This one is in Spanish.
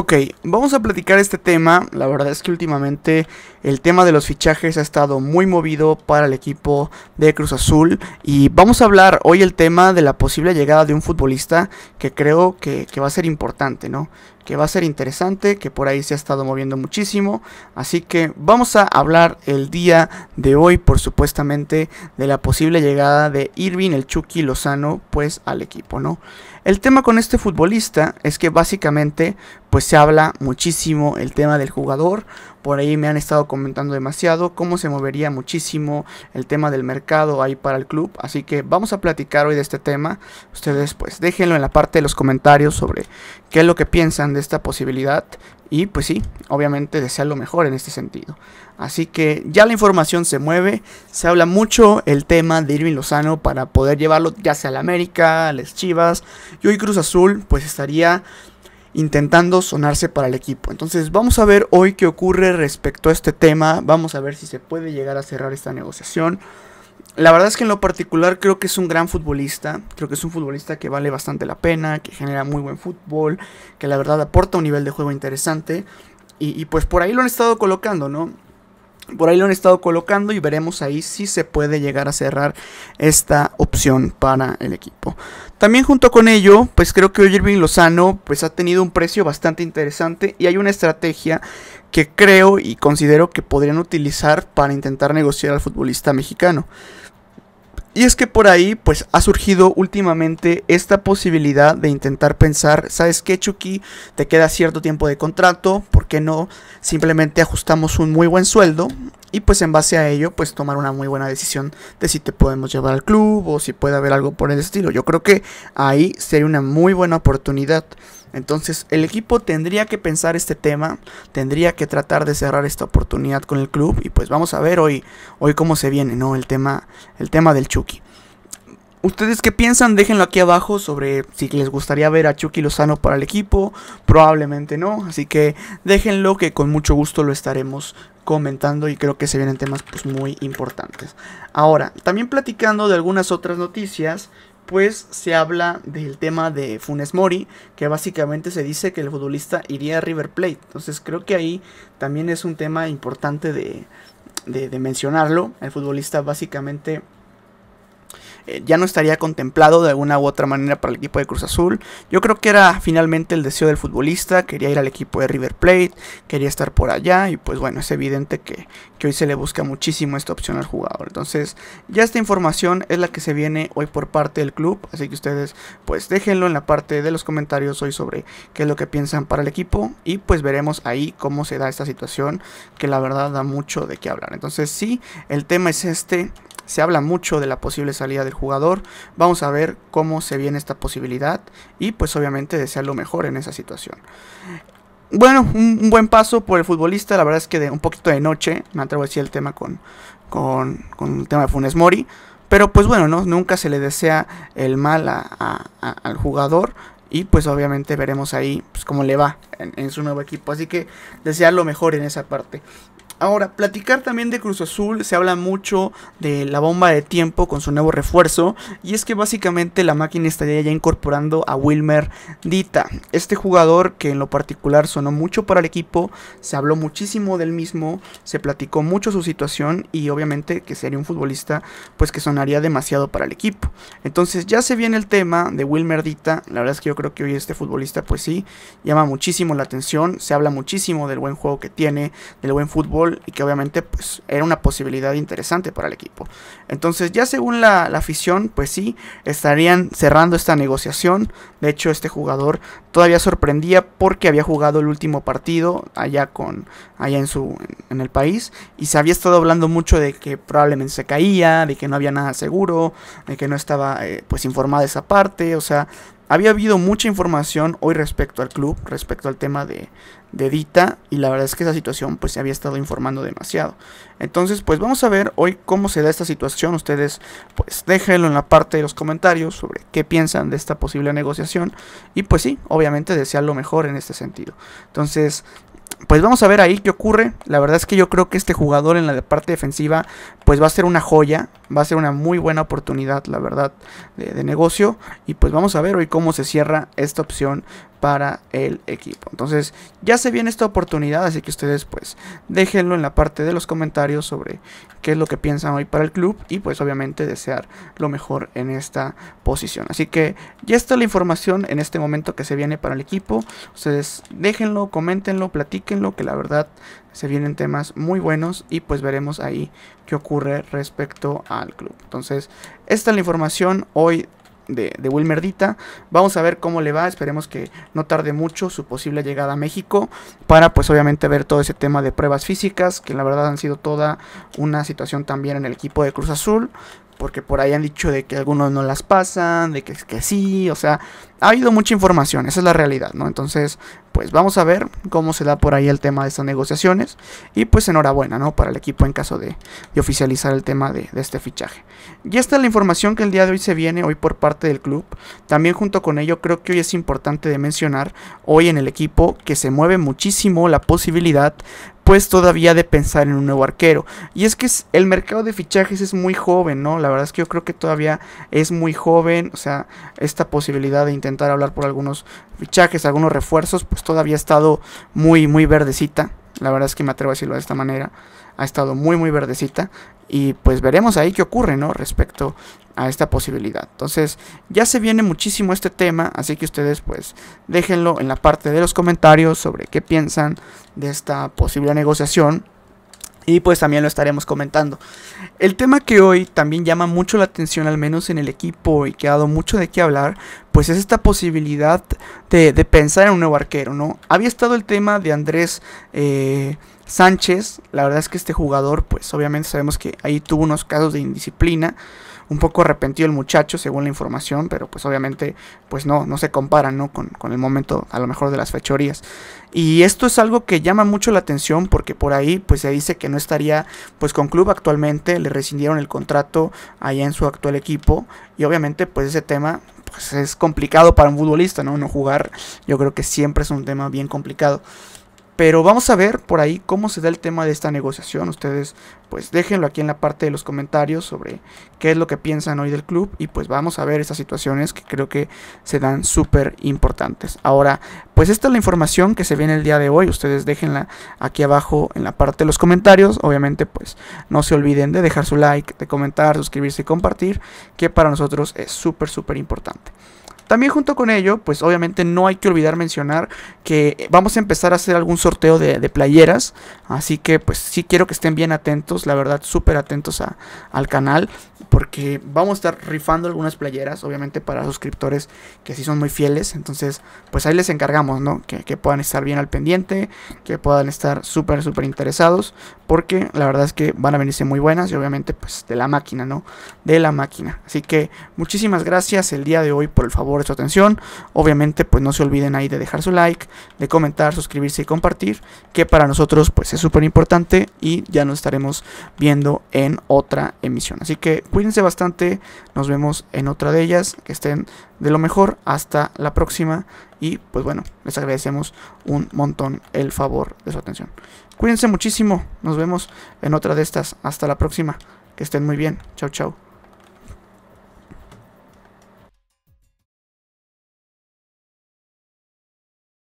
Ok, vamos a platicar este tema. La verdad es que últimamente el tema de los fichajes ha estado muy movido para el equipo de Cruz Azul. Y vamos a hablar hoy el tema de la posible llegada de un futbolista que creo que va a ser importante, ¿no? Que va a ser interesante, que por ahí se ha estado moviendo muchísimo. Así que vamos a hablar el día de hoy, por supuestamente, de la posible llegada de Irving, el Chucky Lozano, pues al equipo, ¿no? El tema con este futbolista es que básicamente pues se habla muchísimo el tema del jugador. Por ahí me han estado comentando demasiado cómo se movería muchísimo el tema del mercado ahí para el club. Así que vamos a platicar hoy de este tema. Ustedes pues déjenlo en la parte de los comentarios sobre qué es lo que piensan de esta posibilidad. Y pues sí, obviamente desear lo mejor en este sentido. Así que ya la información se mueve. Se habla mucho el tema de Irving Lozano para poder llevarlo ya sea a la América, a las Chivas. Y hoy Cruz Azul pues estaría intentando sonarse para el equipo. Entonces vamos a ver hoy qué ocurre respecto a este tema. Vamos a ver si se puede llegar a cerrar esta negociación. La verdad es que en lo particular creo que es un gran futbolista. Creo que es un futbolista que vale bastante la pena, que genera muy buen fútbol, que la verdad aporta un nivel de juego interesante. Y pues por ahí lo han estado colocando, ¿no? Por ahí lo han estado colocando y veremos ahí si se puede llegar a cerrar esta opción para el equipo. También junto con ello, pues creo que Irving Lozano pues ha tenido un precio bastante interesante y hay una estrategia que creo y considero que podrían utilizar para intentar negociar al futbolista mexicano. Y es que por ahí pues ha surgido últimamente esta posibilidad de intentar pensar, ¿sabes qué, Chucky? Te queda cierto tiempo de contrato, ¿por qué no simplemente ajustamos un muy buen sueldo? Y pues en base a ello pues tomar una muy buena decisión de si te podemos llevar al club o si puede haber algo por el estilo. Yo creo que ahí sería una muy buena oportunidad. Entonces el equipo tendría que pensar este tema, tendría que tratar de cerrar esta oportunidad con el club. Y pues vamos a ver hoy cómo se viene, ¿no? El tema del Chucky. ¿Ustedes qué piensan? Déjenlo aquí abajo sobre si les gustaría ver a Chucky Lozano para el equipo. Probablemente no, así que déjenlo que con mucho gusto lo estaremos comentando y creo que se vienen temas pues muy importantes. Ahora, también platicando de algunas otras noticias, pues se habla del tema de Funes Mori, que básicamente se dice que el futbolista iría a River Plate. Entonces creo que ahí también es un tema importante de mencionarlo. El futbolista básicamente ya no estaría contemplado de alguna u otra manera para el equipo de Cruz Azul. Yo creo que era finalmente el deseo del futbolista, quería ir al equipo de River Plate, quería estar por allá y pues bueno, es evidente que hoy se le busca muchísimo esta opción al jugador. Entonces ya esta información es la que se viene hoy por parte del club, así que ustedes pues déjenlo en la parte de los comentarios hoy sobre qué es lo que piensan para el equipo y pues veremos ahí cómo se da esta situación que la verdad da mucho de qué hablar. Entonces sí, el tema es este. Se habla mucho de la posible salida del jugador. Vamos a ver cómo se viene esta posibilidad. Y pues obviamente desear lo mejor en esa situación. Bueno, un buen paso por el futbolista. La verdad es que de un poquito de noche. Me atrevo a decir el tema con el tema de Funes Mori. Pero pues bueno, ¿no? Nunca se le desea el mal al jugador. Y pues obviamente veremos ahí pues, cómo le va en su nuevo equipo. Así que desear lo mejor en esa parte. Ahora, platicar también de Cruz Azul, se habla mucho de la bomba de tiempo con su nuevo refuerzo y es que básicamente la máquina estaría ya incorporando a Wilmer Dita, este jugador que en lo particular sonó mucho para el equipo, se habló muchísimo del mismo, se platicó mucho su situación y obviamente que sería un futbolista pues que sonaría demasiado para el equipo. Entonces ya se viene el tema de Wilmer Dita, la verdad es que yo creo que hoy este futbolista pues sí, llama muchísimo la atención, se habla muchísimo del buen juego que tiene, del buen fútbol y que obviamente pues era una posibilidad interesante para el equipo. Entonces ya según la afición pues sí estarían cerrando esta negociación. De hecho este jugador todavía sorprendía porque había jugado el último partido allá en el país y se había estado hablando mucho de que probablemente se caía, de que no había nada seguro, de que no estaba pues informada esa parte, o sea, había habido mucha información hoy respecto al club, respecto al tema de Dita, y la verdad es que esa situación pues se había estado informando demasiado. Entonces pues vamos a ver hoy cómo se da esta situación. Ustedes pues déjenlo en la parte de los comentarios sobre qué piensan de esta posible negociación y pues sí, obviamente desear lo mejor en este sentido. Entonces pues vamos a ver ahí qué ocurre. La verdad es que yo creo que este jugador en la parte defensiva pues va a ser una joya, va a ser una muy buena oportunidad la verdad de negocio y pues vamos a ver hoy cómo se cierra esta opción para el equipo. Entonces ya se viene esta oportunidad, así que ustedes pues déjenlo en la parte de los comentarios sobre qué es lo que piensan hoy para el club y pues obviamente desear lo mejor en esta posición. Así que ya está la información en este momento que se viene para el equipo. Ustedes déjenlo, coméntenlo, platíquenlo, que la verdad se vienen temas muy buenos y pues veremos ahí qué ocurre respecto al club. Entonces esta es la información hoy de Wilmerdita. Vamos a ver cómo le va, esperemos que no tarde mucho su posible llegada a México para pues obviamente ver todo ese tema de pruebas físicas, que la verdad han sido toda una situación también en el equipo de Cruz Azul, porque por ahí han dicho de que algunos no las pasan, de que sí, o sea, ha habido mucha información, esa es la realidad, ¿no? Entonces, pues vamos a ver cómo se da por ahí el tema de estas negociaciones y pues enhorabuena, ¿no? Para el equipo en caso de oficializar el tema de este fichaje. Y esta es la información que el día de hoy se viene, hoy por parte del club. También junto con ello creo que hoy es importante de mencionar, hoy en el equipo que se mueve muchísimo la posibilidad pues todavía de pensar en un nuevo arquero. Y es que el mercado de fichajes es muy joven, ¿no? La verdad es que yo creo que todavía es muy joven. O sea, esta posibilidad de intentar hablar por algunos fichajes, algunos refuerzos, pues todavía ha estado muy, muy verdecita. La verdad es que me atrevo a decirlo de esta manera. Ha estado muy, muy verdecita. Y pues veremos ahí qué ocurre, ¿no? Respecto a esta posibilidad. Entonces ya se viene muchísimo este tema, así que ustedes pues déjenlo en la parte de los comentarios sobre qué piensan de esta posible negociación y pues también lo estaremos comentando. El tema que hoy también llama mucho la atención, al menos en el equipo, y que ha dado mucho de qué hablar, pues es esta posibilidad de pensar en un nuevo arquero, ¿no? Había estado el tema de Andrés Sánchez. La verdad es que este jugador pues obviamente sabemos que ahí tuvo unos casos de indisciplina, un poco arrepentido el muchacho según la información, pero pues obviamente pues no se comparan, ¿no? Con el momento a lo mejor de las fechorías. Y esto es algo que llama mucho la atención porque por ahí pues se dice que no estaría pues con club actualmente, le rescindieron el contrato allá en su actual equipo y obviamente pues ese tema pues es complicado para un futbolista, ¿no? No jugar, yo creo que siempre es un tema bien complicado. Pero vamos a ver por ahí cómo se da el tema de esta negociación. Ustedes pues déjenlo aquí en la parte de los comentarios sobre qué es lo que piensan hoy del club. Y pues vamos a ver estas situaciones que creo que se dan súper importantes. Ahora, pues esta es la información que se viene el día de hoy. Ustedes déjenla aquí abajo en la parte de los comentarios. Obviamente pues no se olviden de dejar su like, de comentar, suscribirse y compartir, que para nosotros es súper, súper importante. También junto con ello, pues obviamente no hay que olvidar mencionar que vamos a empezar a hacer algún sorteo de playeras. Así que pues sí quiero que estén bien atentos, la verdad súper atentos al canal, porque vamos a estar rifando algunas playeras, obviamente para suscriptores que sí son muy fieles. Entonces pues ahí les encargamos, ¿no? Que puedan estar bien al pendiente, que puedan estar súper, súper interesados, porque la verdad es que van a venirse muy buenas y obviamente pues de la máquina, ¿no? De la máquina. Así que muchísimas gracias el día de hoy por el favor de su atención. Obviamente pues no se olviden ahí de dejar su like, de comentar, suscribirse y compartir, que para nosotros pues es súper importante y ya nos estaremos viendo en otra emisión. Así que cuídense bastante, nos vemos en otra de ellas, que estén de lo mejor, hasta la próxima y pues bueno, les agradecemos un montón el favor de su atención. Cuídense muchísimo, nos vemos en otra de estas, hasta la próxima, que estén muy bien, chau chau.